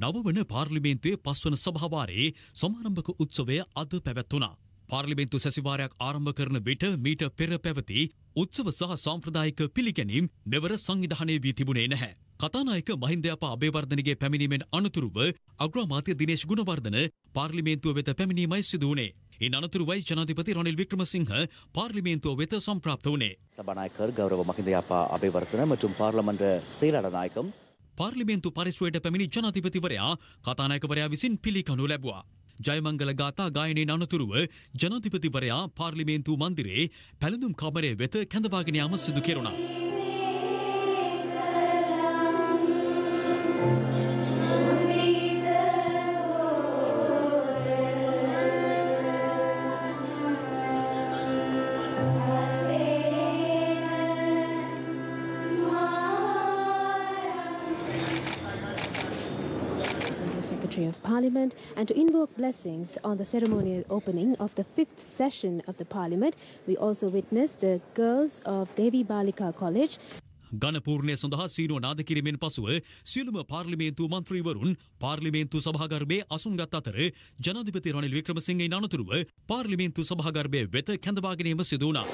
නවවන පාර්ලිමේන්තුවේ පස්වන සභාවාරයේ සමාරම්භක උත්සවය අද පැවැත්වුණා. පාර්ලිමේන්තු සැසිවාරයක් ආරම්භ කරන විට මීට පෙර පැවති උත්සව සහ සාම්ප්‍රදායික පිළිගැනීම් මෙවර සංවිධානය වී තිබුණේ නැහැ. කතානායක මහින්ද යපා අබේවර්ධනගේ පැමිණීමෙන් අනතුරුව අග්‍රාමාත්‍ය දිනේෂ් ගුණවර්ධන පාර්ලිමේන්තුව වෙත පැමිණීමයි සිදු වුණේ. इन अनतुर वाइस जनाधिपति रणिल विक्रमसिंह पार्लिमेंट वेत संप्राप्त होने सभानायकर गौरव महिंद यापा अबेवर्धन மற்றும் பாராளுமன்ற செயலாளர் நாயகம் पार्लिमेंट पारिश्रयट पेमिनी जनाधिपतिवरया कथानायकवरया विसिन පිළිගනු ලැබුවා जयमंगल गाथा गायने अनतुर जनाधिपतिवरया पार्लिमेंट मंदिरे පැලඳුම් කාමරයේ වෙත කැඳවාගෙන යාම සිදු කෙරුණා of Parliament and to invoke blessings on the ceremonial opening of the 5th session of the Parliament. We also witnessed the girls of Devi Balika College. ගණපූර්ණය සඳහා සීනුව නාද කිරීමෙන් පසුව සියලුම පාර්ලිමේන්තු මන්ත්‍රීවරුන් පාර්ලිමේන්තු සභාගර්භයේ අසුන්ගත් අතර ජනාධිපති රනිල් වික්‍රමසිංහ අනතුරුව පාර්ලිමේන්තු සභාගර්භයේ වෙත කැඳවාගෙන යාම සිදු වුණා.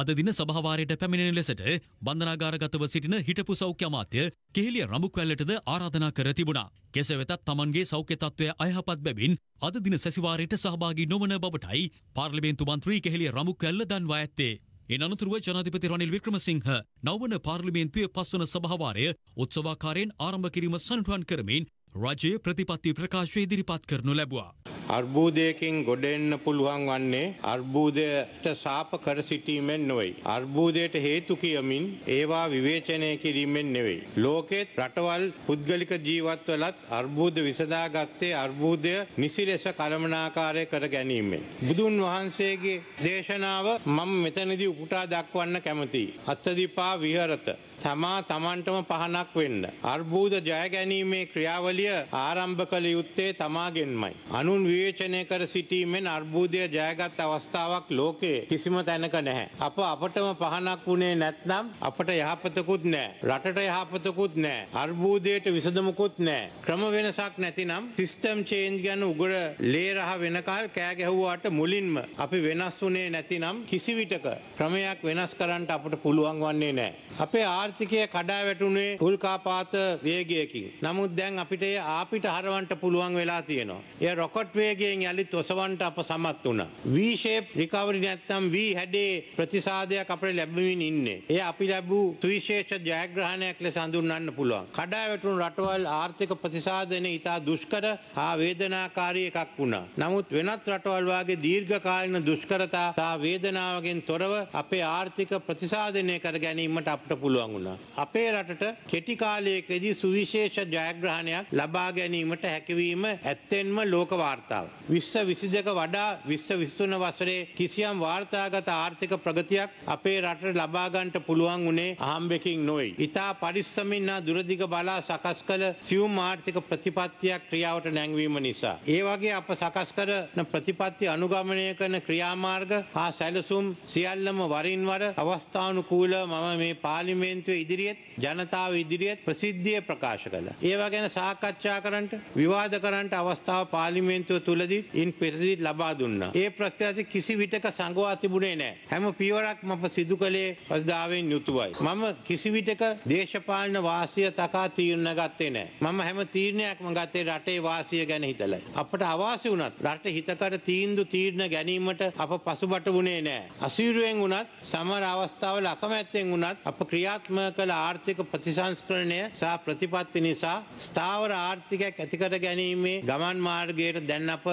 අද දින සභාවාරයට පැමිණෙන ලෙසට බන්ධනාගාරගතව සිටින හිටපු සෞඛ්‍ය අමාත්‍ය කෙහෙලිය රඹුක්වැල්ලටද ආරාධනා කර තිබුණා. කෙසේ වෙතත් තමන්ගේ සෞඛ්‍ය තත්ත්වය අයහපත් බැවින් අද දින සැසිවාරයට සහභාගී නොවන බවටයි පාර්ලිමේන්තු මන්ත්‍රී කෙහෙලිය රඹුක්වැල්ල දන්වා ඇත්තේ. ඊන අනතුරුව ජනාධිපති රනිල් වික්‍රමසිංහ නවවන පාර්ලිමේන්තුවේ පස්වන සභාවාරය උත්සවාකාරයෙන් ආරම්භ කිරීම සඳහන් කරමින් රාජ්‍ය ප්‍රතිපත්ති ප්‍රකාශය ඉදිරිපත් කරනු ලැබුවා. අර්බුදයකින් ගොඩ එන්න පුළුවන් වන්නේ අර්බුදයට සාප කර සිටීමෙන් නොවේ. අර්බුදයට හේතු කියමින් ඒවා විවේචනය කිරීමෙන් නෙවෙයි. ලෝකෙත් රටවල් පුද්ගලික ජීවත්වලත් අර්බුද විසඳාගත්තේ අර්බුදය නිසි ලෙස කළමනාකාරය කර ගැනීමෙන්. බුදුන් වහන්සේගේ දේශනාව මම මෙතනදී උපුටා දක්වන්න කැමතියි. අත්තදීපා විහරත තමා තමන්ටම පහනක් වෙන්න. අර්බුද ජය ගැනීමේ ක්‍රියාවලිය ආරම්භ කළ යුත්තේ තමාගෙන්මයි. අනුන් විවේචනය කර සිටීමෙන් අර්බුදය ජයගත් අවස්ථාවක් ලෝකේ කිසිම තැනක නැහැ. අප අපටම පහනක් වුණේ නැත්නම් අපට යහපතකුත් නැහැ. රටට යහපතකුත් නැහැ. අර්බුදයට විසඳුමකුත් නැහැ. ක්‍රම වෙනසක් නැතිනම් සිස්ටම් චේන්ජ් ගැන උගර ලේ රහ වෙනකල් කෑ ගැහුවාට මුලින්ම අපි වෙනස් වුණේ නැතිනම් කිසිවිටක ක්‍රමයක් වෙනස් කරන්න අපට පුළුවන් වන්නේ නැහැ. අපේ ආර්ථිකය කඩා වැටුනේ උල්කාපාත වේගයකින්. නමුත් දැන් අපිට ඒ ආපිට හරවන්න පුළුවන් වෙලා තියෙනවා. ඒ රොකට් වේගයෙන් යලිත් ඔසවන්ට අප සමත් වුණා. V shape recovery නැත්නම් V හැඩේ ප්‍රතිසාදයක් අපිට ලැබෙමින් ඉන්නේ. ඒ අපි ලැබූ සුවිශේෂ ජයග්‍රහණයක් ලෙස හඳුන්වන්න පුළුවන්. කඩාවැටුණු රටවල් ආර්ථික ප්‍රතිසාදනය ඉතා දුෂ්කර හා වේදනාකාරී එකක් වුණා. නමුත් වෙනත් රටවල් වාගේ දීර්ඝකාලීන දුෂ්කරතා හා වේදනාවකින් තොරව අපේ ආර්ථික ප්‍රතිසාදනය කර ගැනීමට අපට පුළුවන් වුණා. අපේ රටට කෙටි කාලයකදී සුවිශේෂ ජයග්‍රහණයක් ලබා ගැනීමට හැකියවීම ඇත්තෙන්ම ලෝක වාර්තාවක්. 2022 වඩා 2023 වසරේ කිසියම් වාර්තාගත ආර්ථික ප්‍රගතියක් අපේ රටට ලබා ගන්නට පුළුවන් උනේ අහඹකින් නොවේ. ඉතා පරිස්සමින් දුරදිග බලා සකස් කළ සියුම් ආර්ථික ප්‍රතිපත්තියක් ක්‍රියාවට නැංවීම නිසා. ඒ වගේ අප සකස් කරන ප්‍රතිපත්ති අනුගමනය කරන ක්‍රියාමාර්ග හා සැලසුම් සියල්ලම වරින් වර අවස්ථානුකූලව මම මේ පාර්ලිමේන්තුවේ ඉදිරියේ ජනතාව ඉදිරියේ ප්‍රසිද්ධියේ ප්‍රකාශ කළා. ඒවා ගැන සාකච්ඡා කරන්නට විවාද කරන්නට අවස්ථාව පාර්ලිමේන්තුව තුලදී ඉන් පෙරදී ලබා දුන්නා. ඒ ප්‍රත්‍යක්ෂ කිසි විටක සංගවා තිබුණේ නැහැ. හැම පියවරක්ම අප සිදු කළේ ප්‍රතිදාවෙන් යුතුවයි. මම කිසි විටක දේශපාලන වාසිය තකා තීරණ ගත්තේ නැහැ. මම හැම තීරණයක්ම ගත්තේ රටේ වාසිය ගැන හිතලා. අපට අවාසි වුණත් රට හිතකර තීරණ ගැනීමට අප පසුබට වුණේ නැහැ. අසීරුවෙන් වුණත් සමහර අවස්ථාවල අකමැත්තෙන් වුණත් අප ක්‍රියාත්මක කළ ආර්ථික ප්‍රතිසංස්කරණය සහ ප්‍රතිපත්ති නිසා ස්ථාවර ආර්ථිකයක් ඇති කර ගැනීමේ ගමන් මාර්ගයට දැන් අප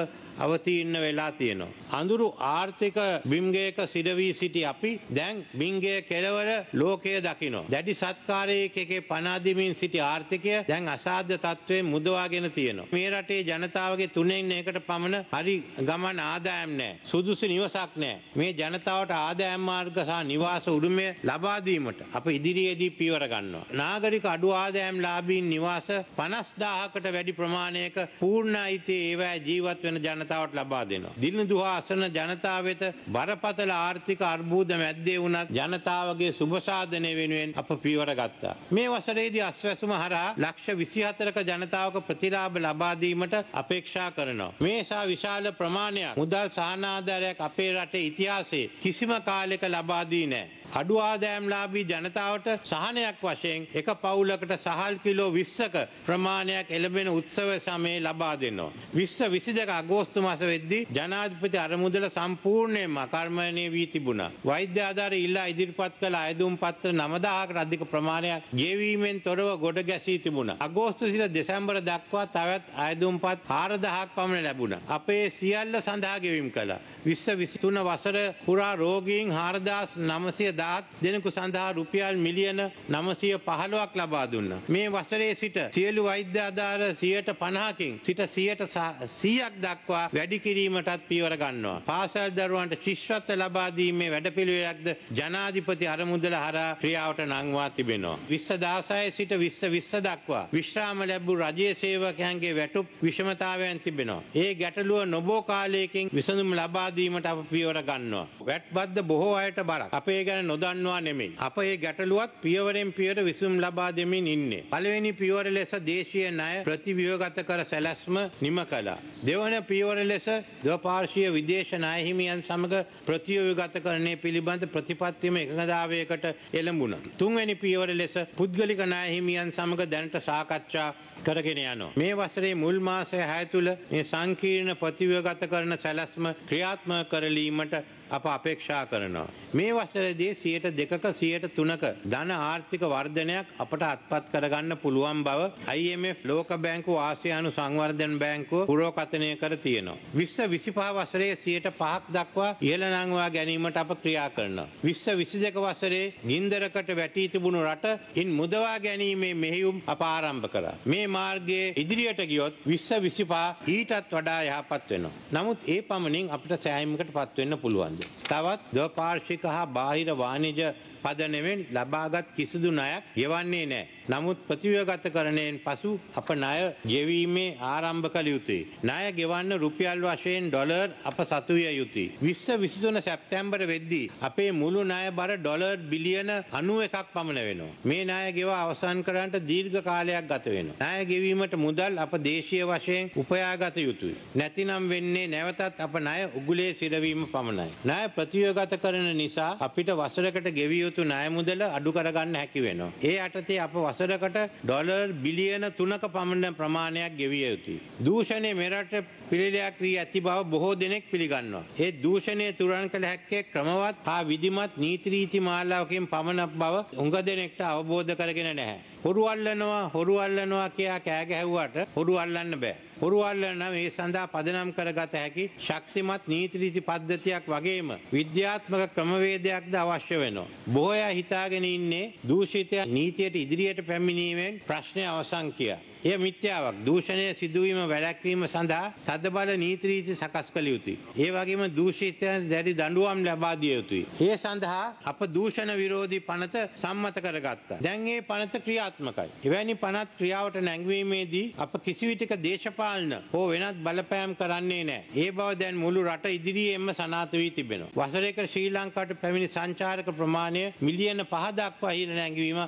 අවතීර්ණ වෙලා තියෙනවා. අඳුරු ආර්ථික බිම්ගයක සිරවී සිටි අපි දැන් බිම්ගයේ කෙළවර ලෝකය දකිනවා. දැඩි සත්කාරයකේ පනාදිමින් සිටි ආර්ථිකය දැන් අසාධ්‍ය තත්ත්වයෙන් මුදවාගෙන තියෙනවා. මේ රටේ ජනතාවගේ 3/1කට පමණ හරි ගමන් ආදායම් නැහැ. සුදුසු නිවසක් නැහැ. මේ ජනතාවට ආදායම් මාර්ග සහ නිවාස උරුමය ලබා දීමට අපි ඉදිරියේදී පියවර ගන්නවා. නාගරික අඩු ආදායම්ලාභීන් නිවාස 50000කට වැඩි ප්‍රමාණයක පූර්ණ අයිතිය ඒවා ජීවත් වෙන ජනතාව ජනතාවට ලබා දෙනවා. දිලිඳු ආසන ජනතාව වෙත බරපතල ආර්ථික අර්බුද මැද්දේ වුණත් ජනතාවගේ සුබ සාධනය වෙනුවෙන් අප පියවර ගත්තා. මේ වසරේදී අස්වැසුම හරහා ලක්ෂ 24ක ජනතාවක ප්‍රතිලාභ ලබා දීමට අපේක්ෂා කරනවා. මේසා විශාල ප්‍රමාණයක් මුදල් සහන ආධාරයක් අපේ රටේ ඉතිහාසයේ කිසිම කාලයක ලබා දී නැහැ. අඩු ආදායම්ලාභී ජනතාවට සහනයක් වශයෙන් එක පවුලකට සහල් කිලෝ 20ක ප්‍රමාණයක් එළඹෙන උත්සව සමයේ ලබා දෙනවා. 2022 අගෝස්තු මාස වෙද්දී ජනාධිපති අරමුදල සම්පූර්ණයෙන්ම අකර්මණීය වී තිබුණා. වෛද්‍ය ආධාර ඉල්ලා ඉදිරිපත් කළ අයදුම් පත්‍ර 9000කට අධික ප්‍රමාණයක් ගෙවීමෙන් තොරව ගොඩ ගැසී තිබුණා. අගෝස්තු සිට දෙසැම්බර දක්වා තවත් අයදුම් පත් 4000ක් පමණ ලැබුණා. අපේ සියල්ල සඳහා ගෙවීම් කළා. 2023 වසර පුරා රෝගීන් 4900 දෙනෙකු සඳහා රුපියල් මිලියන 915ක් ලබා දුන්නා. මේ වසරේ සිට සියලු වෛද්‍ය ආධාර 50%කින් සිට 100ක් දක්වා වැඩි කිරීමටත් පියවර ගන්නවා. පාසල් දරුවන්ට ශිෂ්‍යත්ව ලබා දීමේ වැඩපිළිවෙලක්ද ජනාධිපති අරමුදල හරහා ක්‍රියාවට නංවා තිබෙනවා. 2016 සිට 2020 දක්වා විශ්‍රාම ලැබූ රජයේ සේවකයන්ගේ වැටුප් විෂමතාවයන් තිබෙනවා. ඒ ගැටලුව නොබෝ කාලයකින් විසඳුම් ලබා දීමට අප පියවර ගන්නවා. වැට්බද්ද බොහෝ අයට බරක්. අපේ ගැන නොදන්නවා නෙමෙයි. අප මේ ගැටලුවත් පියවරෙන් පියවර විසඳුම් ලබා දෙමින් ඉන්නේ. පළවෙනි පියවර ලෙස දේශීය ණය ප්‍රතිව්‍යුහගත කර සැලැස්ම නිම කළා. දෙවන පියවර ලෙස ද්විපාර්ශ්වීය විදේශ ණය හිමියන් සමග ප්‍රතිව්‍යුහගතකරණය පිළිබඳ ප්‍රතිපත්තියම එකඟතාවයකට එළඹුණා. තුන්වෙනි පියවර ලෙස පුද්ගලික ණය හිමියන් සමග දැනට සාකච්ඡා කරගෙන යනවා. මේ වසරේ මුල් මාස 6 තුළ මේ සංකීර්ණ ප්‍රතිව්‍යුහගතකරණ සැලැස්ම ක්‍රියාත්මක කරලීමට අප අපේක්ෂා කරනවා. මේ වසරේදී 2%ක 3%ක ධන ආර්ථික වර්ධනයක් අපට අත්පත් කරගන්න පුළුවන් බව IMF ලෝක බැංකුව ආසියානු සංවර්ධන බැංකුව පුරෝකථනය කර තියෙනවා. 2025 වසරේ 5% දක්වා ඉහළ නංවා ගැනීමට අප ක්‍රියා කරනවා. 2022 වසරේ නින්දරකට වැටී තිබුණු රටින් මුදවා ගැනීමේ මෙහෙයුම් අප ආරම්භ කළා. මේ මාර්ගයේ ඉදිරියට ගියොත් 2025 ඊටත් වඩා යහපත් වෙනවා. නමුත් ඒ පමණින් අපිට සෑහීමකටපත් වෙන්න පුළුවන්. තවත් ද්විපාර්ශ්වික හා බාහිර වාණිජ පදනමෙන් ලබාගත් කිසිදු ණයක් ගෙවන්නේ නැහැ. නමුත් ප්‍රතිව්‍යුහගතකරණයෙන් පසු අප ණය ගෙවීමේ ආරම්භ කළ යුතුයි. ණය ගෙවන්න රුපියල් වශයෙන් ඩොලර් අප සතු විය යුතුයි. 2023 සැප්තැම්බර් වෙද්දී අපේ මුළු ණය බර ඩොලර් බිලියන 91ක් පමණ වෙනවා. මේ ණය ගෙවා අවසන් කරන්නට දීර්ඝ කාලයක් ගත වෙනවා. ණය ගෙවීමට මුදල් අප දේශීය වශයෙන් උපයාගත යුතුයි. නැතිනම් වෙන්නේ නැවතත් අප ණය උගුලේ සිරවීම පමණයි. ණය ප්‍රතිව්‍යුහගතකරණ නිසා අපිට වසරකට ගෙවිය ණය මුදල අඩු කරගන්න හැකි වෙනවා. ඒ යටතේ අප වසරකට ඩොලර් බිලියන 3ක පමණ ප්‍රමාණයක් ගෙවිය යුතුයි. දූෂණය මෙරට පිළිලයක් වී ඇති බව බොහෝ දෙනෙක් පිළිගන්නවා. ඒ දූෂණය තුරන් කළ හැක්කේ ක්‍රමවත් හා විධිමත් නීති රීති මාලාවකින් පමණක් බව උඟ දෙනෙක්ට අවබෝධ කරගෙන නැහැ. හොරු අල්ලනවා කියා කෑ ගැහුවට හොරු අල්ලන්න බෑ. හොරු අල්ලන මේ සඳහා පදනම් කරගත හැකි ශක්තිමත් නීති රීති පද්ධතියක් වගේම විද්‍යාත්මක ක්‍රමවේදයක්ද අවශ්‍ය වෙනවා. බොහෝ අය හිතාගෙන ඉන්නේ දූෂිත නීතියට ඉදිරියට පැමිණීමෙන් ප්‍රශ්නය අවසන් කියා. එය මිත්‍යාවක්. දූෂණය සිදුවීම වැළැක්වීම සඳහා තදබල නීති රීති සකස් කළ යුතුයි. ඒ වගේම දූෂිතයන් දැඩි දඬුවම් ලබා දිය යුතුයි. ඒ සඳහා අප දූෂණ විරෝධී පනත සම්මත කරගත්තා. දැන් මේ පනත ක්‍රියාත්මකයි. එවැනි පනත් ක්‍රියාවට නැංවීමේදී අප කිසිවිටක දේශපාලන හෝ වෙනත් බලපෑම් කරන්නේ නැහැ. ඒ බව දැන් මුළු රට ඉදිරියේම සනාථ වී තිබෙනවා. වසරේක ශ්‍රී ලංකාවට පැමිණි සංචාරක ප්‍රමාණය මිලියන 5 දක්වා ඉහළ නැංවීම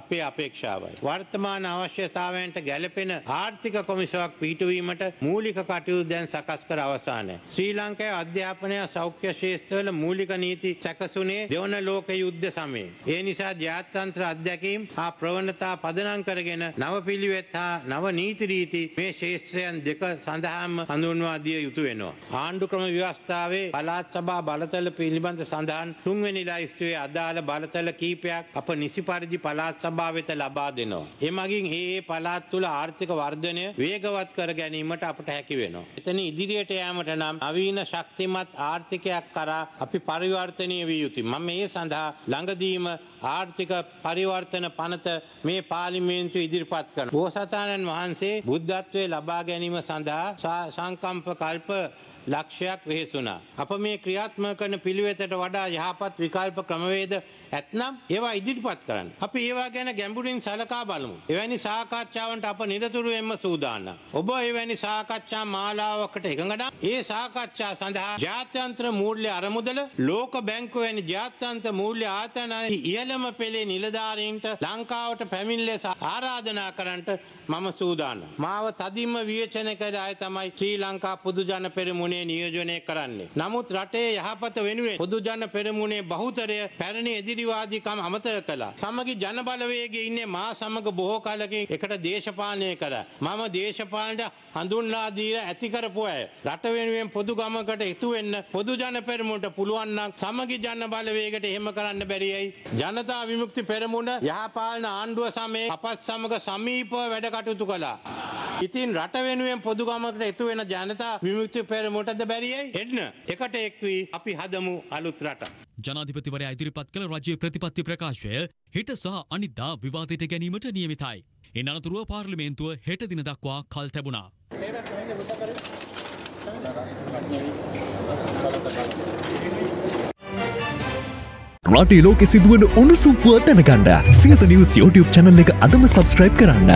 අපේ අපේක්ෂාවයි. වර්තමාන අවශ්‍යතාවයන්ට ගැළපෙන ආර්ථික කොමිසාවක් පිහිටුවීමට මූලික කටයුතු දැන් සකස් කර අවසන්යි. ශ්‍රී ලංකාවේ අධ්‍යාපනය සෞඛ්‍ය ශාස්ත්‍රවල මූලික නීති සැකසුනේ දෙවන ලෝක යුද්ධ සමයේ. ඒ නිසා ජාත්‍යන්තර අධ්‍යක්ීම් හා ප්‍රවණතා පදනම් කරගෙන නව පිළිවෙත් හා නව නීති රීති මේ ශාස්ත්‍රයන් දෙක සඳහාම හඳුන්වා දිය යුතු වෙනවා. ආණ්ඩු ක්‍රම ව්‍යවස්ථාවේ පළාත් සභා බලතල පිළිබඳ සඳහන් තුන්වෙනි ලයිස්තුවේ අදාළ බලතල කීපයක් අප නිසි පරිදි පළාත් සභාව වෙත ලබා දෙනවා. එමගින් මේ පළාත් තුළ ආර්ථික වර්ධනය වේගවත් කර ගැනීමට අපට හැකි වෙනවා. එතන ඉදිරියට යාමට නම් නවීන ශක්තිමත් ආර්ථිකයක් කරා අපි පරිවර්තනය විය යුතුයි. මම මේ සඳහා ළඟදීම ආර්ථික පරිවර්තන පනත මේ පාර්ලිමේන්තුව ඉදිරිපත් කරනවා. බෝසතාණන් වහන්සේ බුද්ධත්වයේ ලබා ගැනීම සඳහා සංකම්ප කල්ප ලක්ෂයක් වෙහෙසුණා. අප මේ ක්‍රියාත්මක කරන පිළිවෙතට වඩා යහපත් විකල්ප ක්‍රමවේද ඇතනම් ඒවා ඉදිරිපත් කරන්න. අපි ඒවා ගැන ගැඹුරින් සලකා බලමු. එවැනි සාකච්ඡාවන්ට අප නිරතුරුවම සූදානම්. ඔබ එවැනි සාකච්ඡා මාලාවකට එකඟ ඒ සාකච්ඡා සඳහා ජාත්‍යන්තර මූල්‍ය අරමුදල, ලෝක බැංකුව වැනි ජාත්‍යන්තර මූල්‍ය ආයතනයේ ඉහළම පෙළේ නිලධාරීන්ට ලංකාවට පැමිණ ලෙස ආරාධනා කරන්නට මම සූදානම්. මාව තදින්ම විවේචනය කළ අය තමයි ශ්‍රී ලංකා පොදු ජන පෙරමුණ නියෝජනය කරන්නේ. නමුත් රටේ යහපත වෙනුවෙන් පොදු ජන පෙරමුණේ බහුතරය පැරණි එදිරිවාදීකම් අමතක කළා. සමගි ජන බලවේගයේ ඉන්නේ මා සමග බොහෝ කාලකින් එකට දේශපාලනය කරා. මම දේශපාලනට හඳුන්වා දීලා ඇති කරපු අය. රට වෙනුවෙන් පොදු ගමකට ඉතු වෙන්න පොදු ජන පෙරමුණට පුළුවන් නම් සමගි ජන බලවේගයට එහෙම කරන්න බැරියයි. ජනතා විමුක්ති පෙරමුණ යහපාලන ආණ්ඩුව සමයේ අපත් සමග සමීපව වැඩ කටයුතු කළා. ඉතින් රට වෙනුවෙන් පොදු ගමකට ඉතු වෙන ජනතා විමුක්ති පෙරමුණ ජනාධිපතිවරයා ඉදිරිපත් කළ රජයේ ප්‍රතිපත්ති ප්‍රකාශය හෙට සහ අනිද්දා විවාදයට ගැනීමට නියමිතයි. ඉන් අනතුරුව පාර්ලිමේන්තුව හෙට දින දක්වා කල් තැබුණා. රටේ ලෝකෙ සිදුවන උණුසුම් පුවත් දැනගන්න සියත නිවුස් YouTube channel එක අදම subscribe කරන්න.